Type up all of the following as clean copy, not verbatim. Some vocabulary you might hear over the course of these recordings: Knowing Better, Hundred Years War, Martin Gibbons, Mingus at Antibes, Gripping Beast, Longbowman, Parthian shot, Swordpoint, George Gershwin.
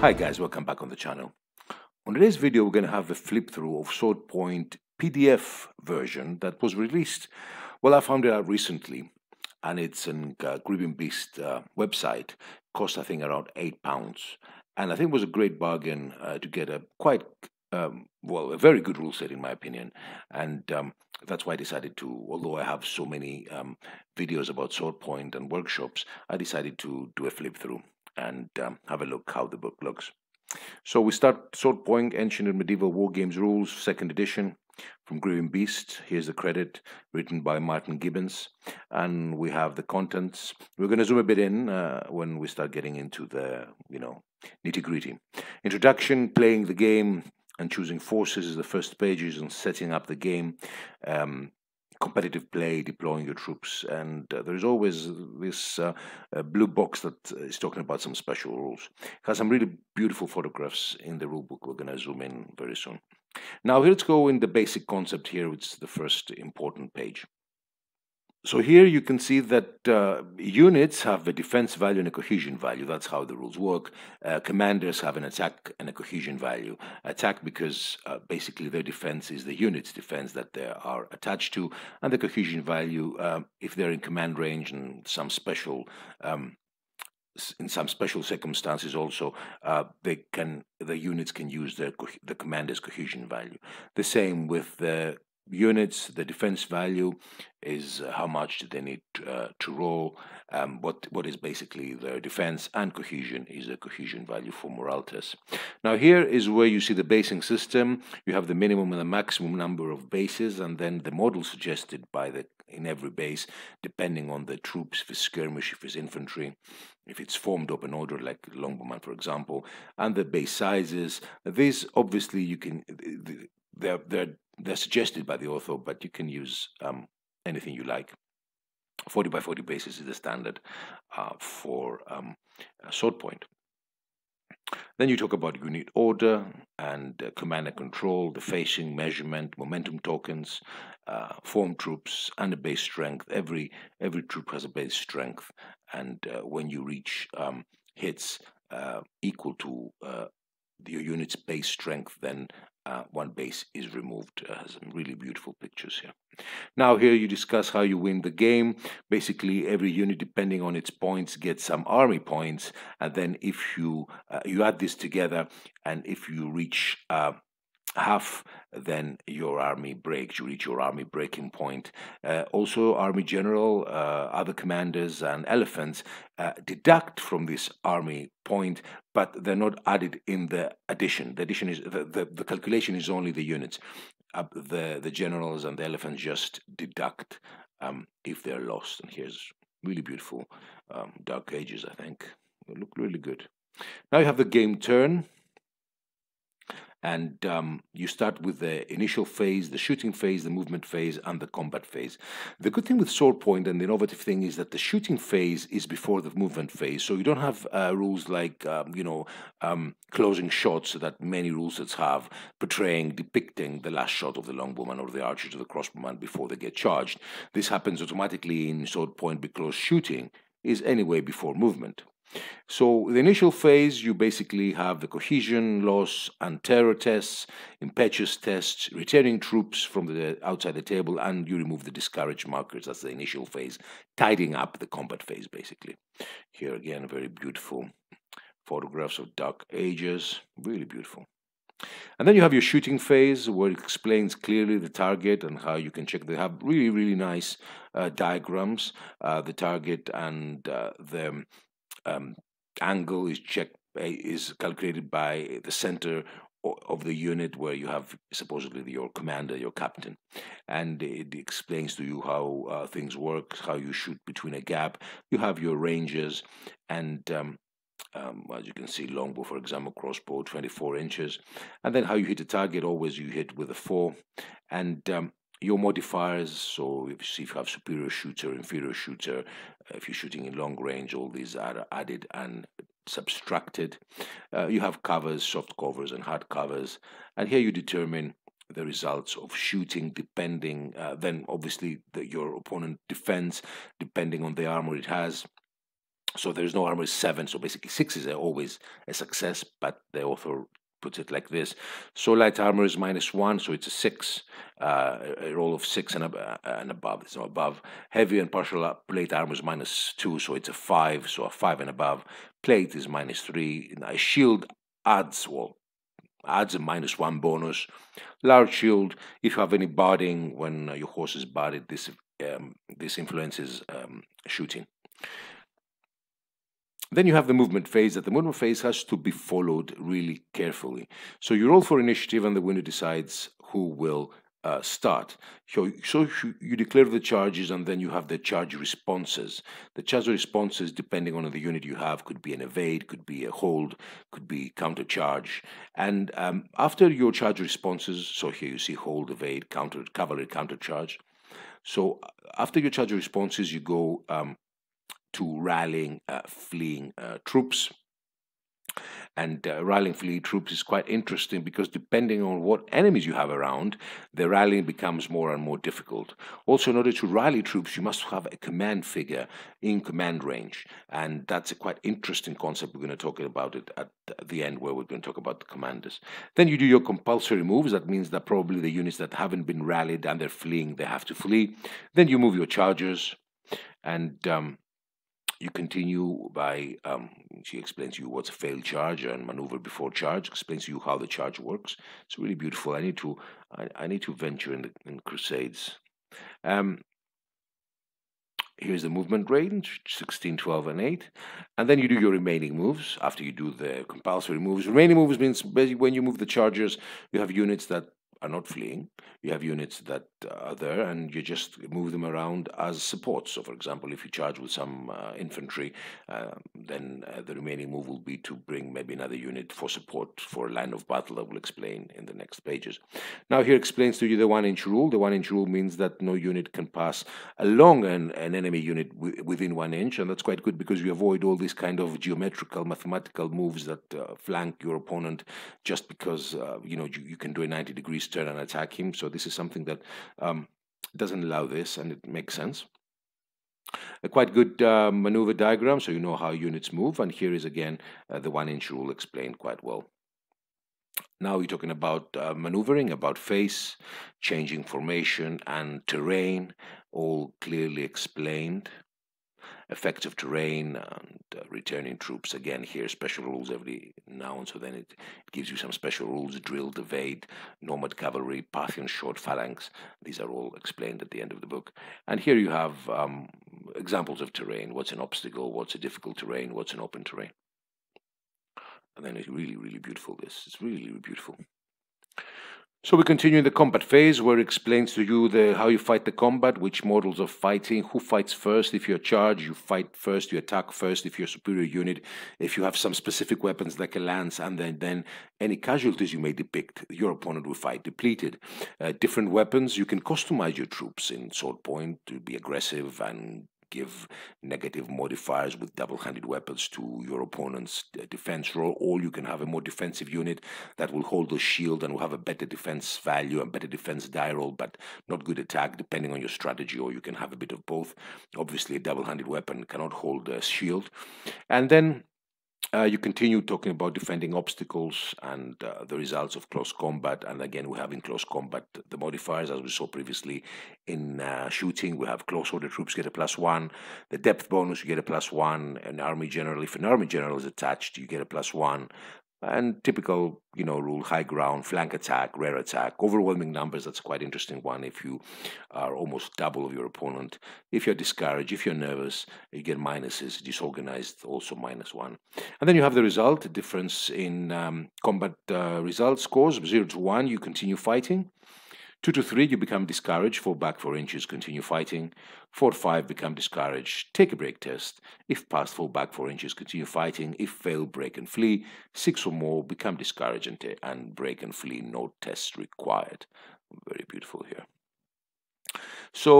Hi guys, welcome back on the channel. On today's video we're going to have a flip through of Swordpoint PDF version that was released, well, I found it out recently, and it's on Gripping Beast website. Cost I think around £8, and I think it was a great bargain to get a quite well, a very good rule set in my opinion, and that's why I decided to, although I have so many videos about Swordpoint and workshops, I decided to do a flip through and have a look how the book looks. So we start Swordpoint, Ancient and Medieval War Games Rules, 2nd edition, from Gripping Beast. Here's the credit, written by Martin Gibbons. And we have the contents. We're going to zoom a bit in when we start getting into the, you know, nitty-gritty. Introduction, playing the game and choosing forces is the first pages, and setting up the game. Competitive play, deploying your troops, and there's always this blue box that is talking about some special rules. It has some really beautiful photographs in the rule book. We're going to zoom in very soon. Now let's go in the basic concept here, which is the first important page. So here you can see that units have a defense value and a cohesion value. That's how the rules work. Commanders have an attack and a cohesion value. Attack because basically their defense is the unit's defense that they are attached to, and the cohesion value if they're in command range and some special in some special circumstances also, the units can use the commander's cohesion value. The same with the units. The defense value is how much do they need to roll, what is basically their defense, and cohesion is the cohesion value for morale tests. Now here is where you see the basing system. You have the minimum and the maximum number of bases, and then the model suggested by the in every base, depending on the troops, if it's skirmish, if it's infantry, if it's formed open order, like Longbowman for example, and the base sizes. These obviously you can, they're suggested by the author, but you can use anything you like. 40 by 40 bases is the standard for Swordpoint. Then you talk about unit order and command and control, the facing, measurement, momentum tokens, form troops, and a base strength. Every troop has a base strength, and when you reach hits equal to your unit's base strength, then one base is removed. Some really beautiful pictures here. Now here you discuss how you win the game. Basically every unit, depending on its points, gets some army points, and then if you you add this together, and if you reach half, then your army breaks. You reach your army breaking point. Also, army general, other commanders, and elephants deduct from this army point, but they're not added in the addition. The addition is the calculation is only the units. The generals and the elephants just deduct if they're lost. And here's really beautiful Dark Ages. I think they look really good. Now you have the game turn. And you start with the initial phase, the shooting phase, the movement phase, and the combat phase. The good thing with Swordpoint, and the innovative thing, is that the shooting phase is before the movement phase. So you don't have rules like, you know, closing shots that many rule sets have, portraying, depicting the last shot of the longbowman or the archer to the crossbowman before they get charged. This happens automatically in Swordpoint because shooting is anyway before movement. So the initial phase, you basically have the cohesion, loss, and terror tests, impetuous tests, returning troops from the outside the table, and you remove the discourage markers. That's the initial phase, tidying up the combat phase, basically. Here again, very beautiful photographs of Dark Ages, really beautiful. And then you have your shooting phase, where it explains clearly the target and how you can check. They have really, really nice diagrams. The target and the angle is checked, is calculated by the center of the unit, where you have supposedly your commander, your captain, and it explains to you how things work, how you shoot between a gap. You have your ranges, and as you can see, longbow, for example, crossbow, 24 inches, and then how you hit a target. Always you hit with a 4, and your modifiers, so if you have superior shooter, inferior shooter, if you're shooting in long range, all these are added and subtracted. You have covers, soft covers and hard covers, and here you determine the results of shooting, depending, then obviously your opponent defense, depending on the armor it has, So there is no armor is 7, so basically 6 is always a success, but the author puts it like this. So light armor is -1, so it's a 6, a roll of 6 and above, it's not above. Heavy and partial plate armor is -2, so it's a 5, so a 5 and above. Plate is -3, a shield adds, well, adds a -1 bonus. Large shield, if you have any barding, when your horse is barded, this influences shooting. Then you have the movement phase. That the movement phase has to be followed really carefully. So you roll for initiative and the winner decides who will start. So you declare the charges and then you have the charge responses. The charge responses, depending on the unit you have, could be an evade, could be a hold, could be counter charge. And after your charge responses, so here you see hold, evade, counter, cavalry, counter charge. So after your charge responses, you go to rallying fleeing troops. And rallying fleeing troops is quite interesting because depending on what enemies you have around, the rallying becomes more and more difficult. Also, in order to rally troops, you must have a command figure in command range. And that's a quite interesting concept. We're going to talk about it at the end where we're going to talk about the commanders. Then you do your compulsory moves. That means that probably the units that haven't been rallied and they're fleeing, they have to flee. Then you move your chargers and you continue by, she explains to you what's a failed charge and maneuver before charge, explains to you how the charge works. It's really beautiful. I need to venture in Crusades. Here's the movement range, 16, 12, and 8. And then you do your remaining moves after you do the compulsory moves. Remaining moves means basically when you move the chargers, you have units that are not fleeing. You have units that are there and you just move them around as support. So for example, if you charge with some infantry, then the remaining move will be to bring maybe another unit for support for a line of battle that we'll explain in the next pages. Now here explains to you the 1-inch rule. The 1-inch rule means that no unit can pass along an enemy unit within 1 inch, and that's quite good because you avoid all these kind of geometrical, mathematical moves that flank your opponent just because you can do a 90 degrees turn and attack him. So this is something that doesn't allow this, and it makes sense. A quite good maneuver diagram, so you know how units move, and here is again the 1-inch rule explained quite well. Now we're talking about maneuvering, about face, changing formation and terrain, all clearly explained. Effects of terrain and returning troops. Again, here special rules every now and so. Then it gives you some special rules: drilled, evade, nomad cavalry, Parthian shot, phalanx. These are all explained at the end of the book. And here you have examples of terrain: what's an obstacle, what's a difficult terrain, what's an open terrain. And then it's really, really beautiful. It's really, really beautiful. So we continue in the combat phase, where it explains to you how you fight the combat, which models of fighting, who fights first. If you're charged, you fight first, you attack first. If you're a superior unit, if you have some specific weapons like a lance, and then any casualties you may depict, your opponent will fight depleted. Different weapons, you can customize your troops in Swordpoint to be aggressive and give negative modifiers with double-handed weapons to your opponent's defense roll, or you can have a more defensive unit that will hold the shield and will have a better defense value and better defense die roll, but not good attack, depending on your strategy, or you can have a bit of both. Obviously, a double-handed weapon cannot hold a shield. And then you continue talking about defending obstacles and the results of close combat. And again, we have in close combat the modifiers, as we saw previously in shooting. We have close order troops get a +1. The depth bonus, you get a +1. An army general, if an army general is attached, you get a +1. And typical, rule, high ground, flank attack, rare attack, overwhelming numbers. That's quite interesting one. If you are almost double of your opponent, if you're discouraged, if you're nervous, you get minuses. Disorganized, also -1. And then you have the result, difference in combat result scores. 0 to 1, you continue fighting. 2 to 3, you become discouraged. Fall back 4 inches, continue fighting. 4 to 5, become discouraged. Take a break test. If passed, fall back 4 inches, continue fighting. If fail, break and flee. 6 or more, become discouraged and break and flee. No tests required. Very beautiful here. So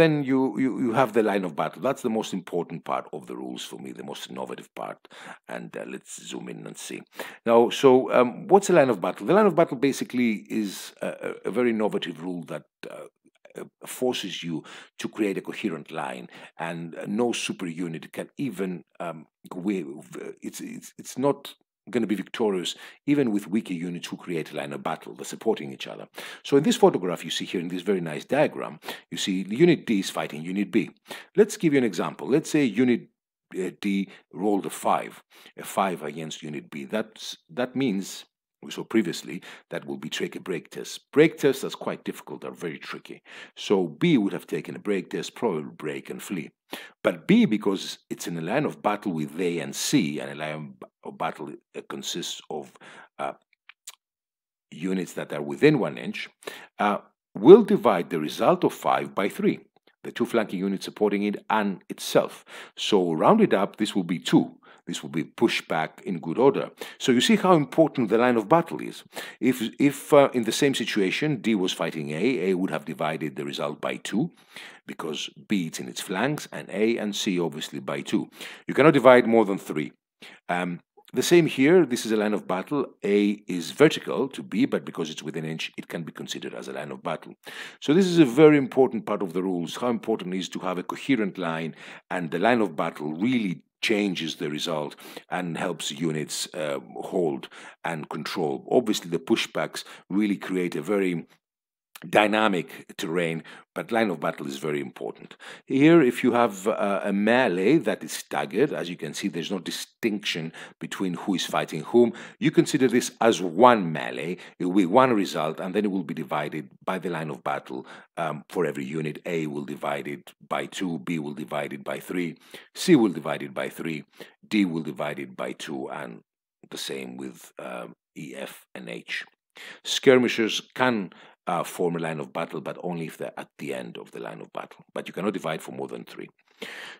then you have the line of battle. That's the most important part of the rules for me, the most innovative part. And let's zoom in and see. Now, so what's the line of battle? The line of battle basically is a very innovative rule that forces you to create a coherent line, and no super unit can even it's not going to be victorious even with weaker units who create a line of battle. They're supporting each other. So in this photograph you see here, in this very nice diagram, you see Unit D is fighting Unit B. Let's give you an example. Let's say Unit D rolled a 5 against Unit B. That means, we saw previously, that will be take a break test. Break tests that's quite difficult, are very tricky. So B would have taken a break test, probably break and flee. But B, because it's in a line of battle with A and C, and a line of battle consists of units that are within 1 inch, will divide the result of 5 by 3. The two flanking units supporting it and itself. So rounded up, this will be 2. This will be pushed back in good order. So you see how important the line of battle is. If in the same situation D was fighting A would have divided the result by 2, because B is in its flanks, and A and C obviously by 2. You cannot divide more than 3. The same here, this is a line of battle. A is vertical to B, but because it's within an inch, it can be considered as a line of battle. So this is a very important part of the rules, how important it is to have a coherent line, and the line of battle really changes the result and helps units hold and control. Obviously, the pushbacks really create a very dynamic terrain, but line of battle is very important. Here, if you have a melee that is staggered, as you can see, there's no distinction between who is fighting whom. You consider this as one melee. It will be one result, and then it will be divided by the line of battle for every unit. A will divide it by 2, B will divide it by 3, C will divide it by 3, D will divide it by 2, and the same with E, F, and H. Skirmishers can form a line of battle, but only if they're at the end of the line of battle. But you cannot divide for more than 3.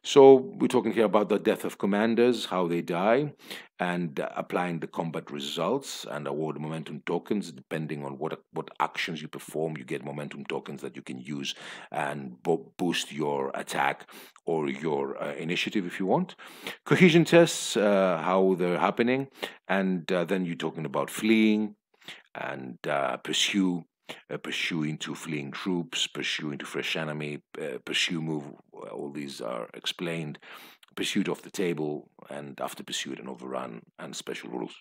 So we're talking here about the death of commanders, how they die, and applying the combat results and award momentum tokens. Depending on what actions you perform, you get momentum tokens that you can use and boost your attack or your initiative if you want. Cohesion tests, how they're happening, and then you're talking about fleeing and pursue into fleeing troops, pursue into fresh enemy, pursue move. All these are explained. Pursuit off the table, and after pursuit and overrun, and special rules.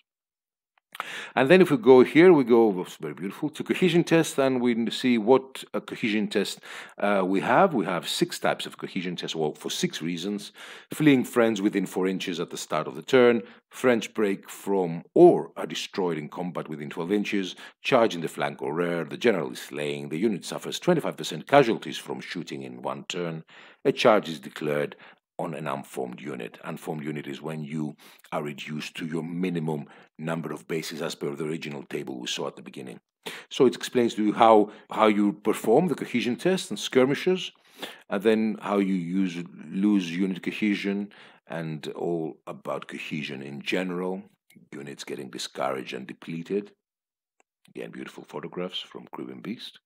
And then if we go here, we go, that's very beautiful, to cohesion test, and we see what cohesion test we have. We have 6 types of cohesion tests, well, for 6 reasons. Fleeing friends within 4 inches at the start of the turn, friends break from or are destroyed in combat within 12 inches, charge in the flank or rear, the general is slain, the unit suffers 25% casualties from shooting in 1 turn, a charge is declared on an unformed unit. Unformed unit is when you are reduced to your minimum number of bases as per the original table we saw at the beginning. So it explains to you how you perform the cohesion test and skirmishes, and then how you lose unit cohesion, and all about cohesion in general, units getting discouraged and depleted. Again, beautiful photographs from Gripping Beast.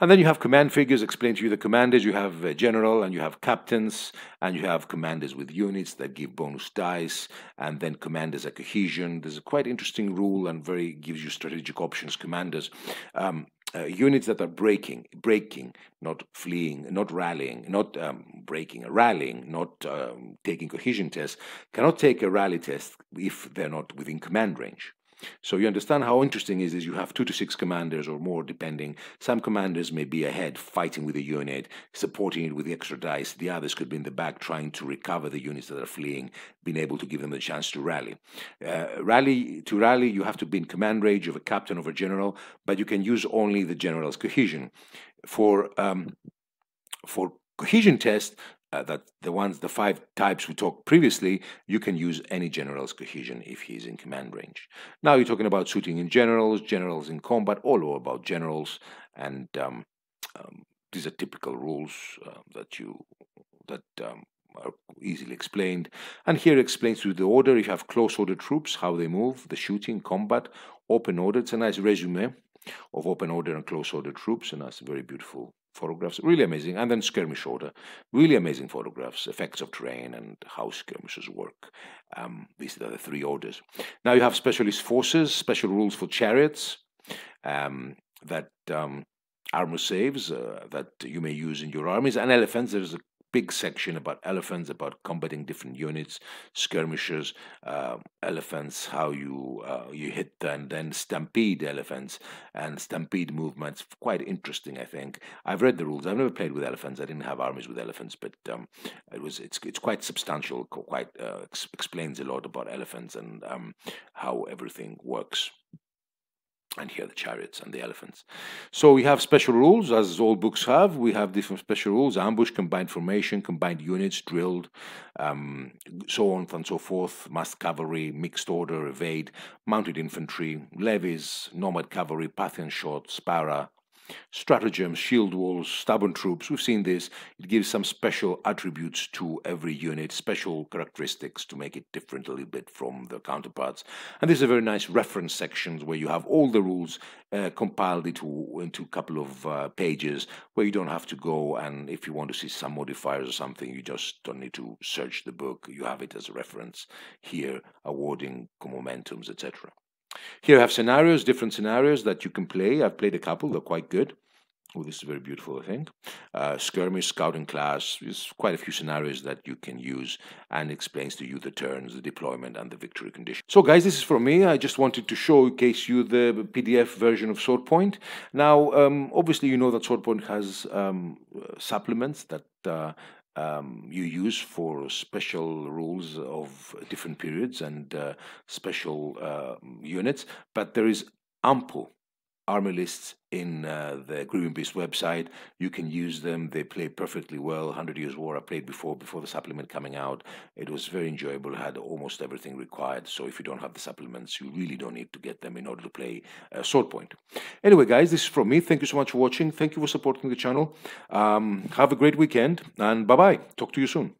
And then you have command figures explained to you, the commanders. You have a general, and you have captains, and you have commanders with units that give bonus dice, and then commanders are cohesion. There's a quite interesting rule, and very gives you strategic options. Commanders, units that are breaking, not fleeing, not rallying, not breaking, rallying, not taking cohesion tests, cannot take a rally test if they're not within command range. So you understand how interesting it is. You have 2 to 6 commanders or more, depending. Some commanders may be ahead fighting with the unit, supporting it with the extra dice. The others could be in the back trying to recover the units that are fleeing, being able to give them a chance to rally. To rally, you have to be in command range of a captain or a general, but you can use only the general's cohesion. For cohesion tests, the 5 types we talked previously, you can use any general's cohesion if he's in command range. Now you're talking about shooting in generals, generals in combat, all about generals, and these are typical rules that are easily explained. And here it explains to you the order. You have close order troops, how they move, the shooting, combat, open order. It's a nice resume of open order and close order troops, and that's very beautiful photographs, really amazing. And then skirmish order, really amazing photographs, effects of terrain and how skirmishes work. These are the 3 orders. Now you have specialist forces, special rules for chariots that armor saves that you may use in your armies, and elephants. There's a big section about elephants, about combating different units, skirmishers, elephants, how you you hit and then stampede elephants and stampede movements. Quite interesting, I think. I've read the rules. I've never played with elephants. I didn't have armies with elephants, but it's quite substantial. Quite explains a lot about elephants and how everything works. And here the chariots and the elephants. So we have special rules, as all books have. We have different special rules: ambush, combined formation, combined units, drilled, so on and so forth, massed cavalry, mixed order, evade, mounted infantry, levies, nomad cavalry, Parthian shot, spara, stratagems, shield walls, stubborn troops. We've seen this. It gives some special attributes to every unit, special characteristics to make it different a little bit from the counterparts. And this is a very nice reference section where you have all the rules compiled into a couple of pages, where you don't have to go, and if you want to see some modifiers or something, you just don't need to search the book. You have it as a reference here, awarding momentums, etc. Here I have scenarios, different scenarios that you can play. I've played a couple, they're quite good. Oh, this is very beautiful, I think. Skirmish, scouting class, there's quite a few scenarios that you can use, and explains to you the turns, the deployment, and the victory condition. So guys, this is from me. I just wanted to showcase you the PDF version of Swordpoint. Now, obviously you know that Swordpoint has supplements that you use for special rules of different periods and special units, but there is ample army lists in the Gripping Beast website. You can use them. They play perfectly well. 100 Years War I played before the supplement coming out. It was very enjoyable. It had almost everything required. So if you don't have the supplements, you really don't need to get them in order to play Swordpoint. Anyway, guys, this is from me. Thank you so much for watching. Thank you for supporting the channel. Have a great weekend, and bye-bye. Talk to you soon.